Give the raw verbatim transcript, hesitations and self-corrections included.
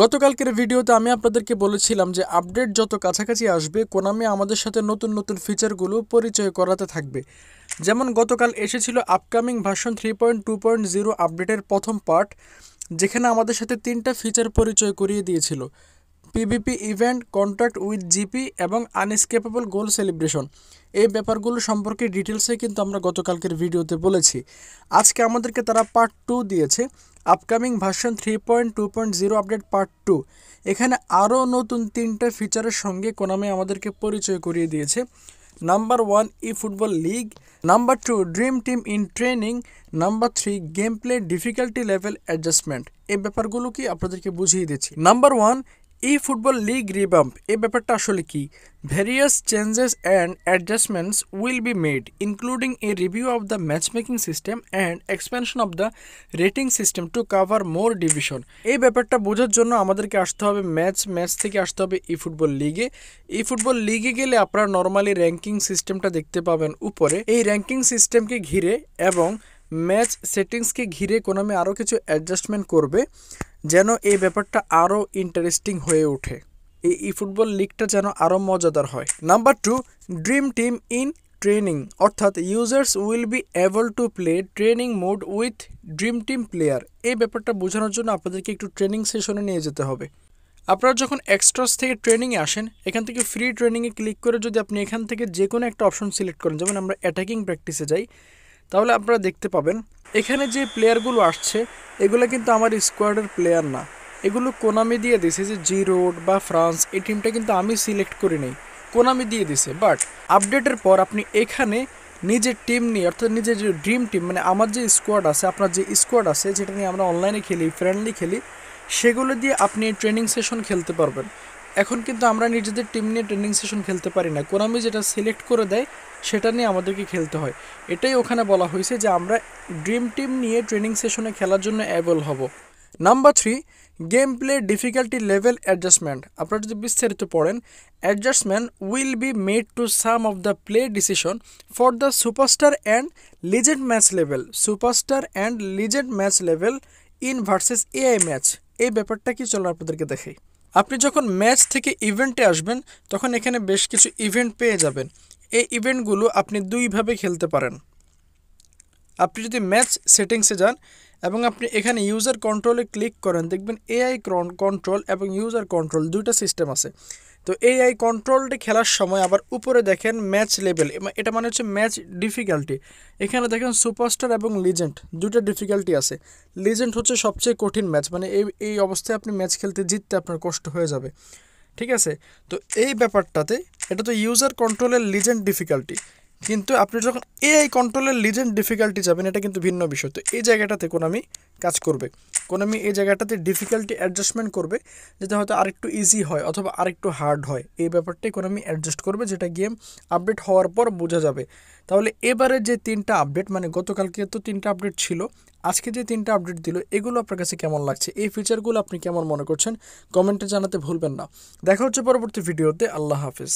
গতকালকের ভিডিওতে আমি আপনাদেরকে বলেছিলাম যে আপডেট যত কাছাকাছি আসবে কোনামি আমাদের সাথে নতুন নতুন ফিচারগুলো পরিচয় করাতে থাকবে। যেমন গতকাল এসেছিল upcoming version three point two point zero আপডেটের প্রথম পার্ট, যেখানে আমাদের সাথে তিনটা ফিচার পরিচয় করিয়ে দিয়েছিল: PVP event, contact with GP এবং আনএসকেপেবল গোল সেলিব্রেশন। এই ব্যাপারগুলো সম্পর্কে ডিটেলসে কিন্তু আমরা গতকালকের ভিডিওতে বলেছি। আজকে আমাদেরকে তারা পার্ট টু দিয়েছে, upcoming version three point two point zero update part two. এখানে আরও নতুন তিনটা ফিচারের সঙ্গে কোনামি আমাদেরকে পরিচয় করিয়ে দিয়েছে। Number one, eFootball league. Number two, dream team in training. Number three, game play difficulty level adjustment. এই ব্যাপারগুলো কি আপনাদেরকে বুঝিয়ে দিচ্ছি। Number one, eFootball league revamp. এই ব্যাপারটা আসলে কি? Various changes and adjustments will be made, including a review of the match making system and expansion of the rating system to cover more division. এই ব্যাপারটা বোঝার জন্য আমাদেরকে আসতে হবে ম্যাচ ম্যাচ থেকে আসতে হবে ই ফুটবল লিগে। ই ফুটবল লিগে গেলে আপনারা নর্মালি র্যাঙ্কিং সিস্টেমটা দেখতে পাবেন উপরে। এই র্যাঙ্কিং সিস্টেমকে ঘিরে এবং ম্যাচ সেটিংসকে ঘিরে কোনামি আরও কিছু অ্যাডজাস্টমেন্ট করবে, যেন এই ব্যাপারটা আরও ইন্টারেস্টিং হয়ে ওঠে, এই ই ফুটবল লিগটা যেন আরও মজাদার হয়। Number two, dream team in training, অর্থাৎ users will be able to play training mode with dream team player. এই ব্যাপারটা বোঝানোর জন্য আপনাদেরকে একটু ট্রেনিং সেশনে নিয়ে যেতে হবে। আপনারা যখন এক্সট্রাস থেকে ট্রেনিংয়ে আসেন, এখান থেকে ফ্রি ট্রেনিংয়ে ক্লিক করে যদি আপনি এখান থেকে যে কোনো একটা অপশন সিলেক্ট করেন, যেমন আমরা অ্যাটাকিং প্র্যাকটিসে যাই, তাহলে আপনারা দেখতে পাবেন এখানে যে প্লেয়ারগুলো আসছে এগুলো কিন্তু আমার স্কোয়াডের প্লেয়ার না, এগুলো কোনামি দিয়ে দিছে। যে জি রোড বা ফ্রান্স, এই টিমটা কিন্তু আমি সিলেক্ট করে নেই, কোনামি দিয়ে দিছে। বাট আপডেটের পর আপনি এখানে নিজের টিম নিয়ে, অর্থাৎ নিজের যে ড্রিম টিম, মানে আমার যে স্কোয়াড আছে, আপনার যে স্কোয়াড আছে, যেটা নিয়ে আমরা অনলাইনে খেলি, ফ্রেন্ডলি খেলি, সেগুলো দিয়ে আপনি ট্রেনিং সেশন খেলতে পারবেন। এখন কিন্তু আমরা নিজেদের টিম নিয়ে ট্রেনিং সেশন খেলতে পারি না, কোনামি যেটা সিলেক্ট করে দেয় সেটা নিয়ে আমাদেরকে খেলতে হয়। এটাই ওখানে বলা হয়েছে যে আমরা ড্রিম টিম নিয়ে ট্রেনিং সেশনে খেলার জন্য অ্যাবল হব। Number three, game play difficulty level adjustment. আপনারা যদি বিস্তারিত পড়েন, adjustment will be made to some of the play decision for the superstar and legend match level, superstar and legend match level in versus AI match. এই ব্যাপারটা কি, চলো আপনাদেরকে দেখাই। আপনি যখন ম্যাচ থেকে ইভেন্টে আসবেন তখন এখানে বেশ কিছু ইভেন্ট পেয়ে যাবেন। এই ইভেন্টগুলো আপনি দুইভাবে খেলতে পারেন। আপনি যদি ম্যাচ সেটিংসে যান এবং আপনি এখানে ইউজার কন্ট্রোলে ক্লিক করেন, দেখবেন এআই কন্ট্রোল এবং ইউজার কন্ট্রোল দুইটা সিস্টেম আছে। তো এআই কন্ট্রোলটি খেলার সময় আবার উপরে দেখেন ম্যাচ লেভেল, এটা মানে হচ্ছে ম্যাচ ডিফিকাল্টি। এখানে দেখেন সুপারস্টার এবং লিজেন্ড দুটো ডিফিকাল্টি আছে। লিজেন্ড হচ্ছে সবচেয়ে কঠিন ম্যাচ, মানে এই এই অবস্থায় আপনি ম্যাচ খেলতে জিততে আপনার কষ্ট হয়ে যাবে, ঠিক আছে? তো এই ব্যাপারটাতে এটা তো ইউজার কন্ট্রোলের লিজেন্ড ডিফিকাল্টি, কিন্তু আপনি যখন এআই কন্ট্রোলের লিজেন্ড ডিফিকাল্টি যাবেন এটা কিন্তু ভিন্ন বিষয়। তো এই জায়গাটাতে কোনামি কাজ করবে, কোনামি এই জায়গাটাতে ডিফিকাল্টি অ্যাডজাস্টমেন্ট করবে, যেটা হয়তো আরেকটু ইজি হয় অথবা আরেকটু হার্ড হয়, এই ব্যাপারটাই কোনামি অ্যাডজাস্ট করবে, যেটা গেম আপডেট হওয়ার পর বোঝা যাবে। তাহলে এবারে যে তিনটা আপডেট, মানে গতকালকে তো তিনটা আপডেট ছিল, আজকে যে তিনটা আপডেট দিল, এগুলো আপনার কাছে কেমন লাগছে? এই ফিচারগুলো আপনি কেমন মনে করছেন? কমেন্টে জানাতে ভুলবেন না। দেখা হচ্ছে পরবর্তী ভিডিওতে। আল্লাহ হাফিজ।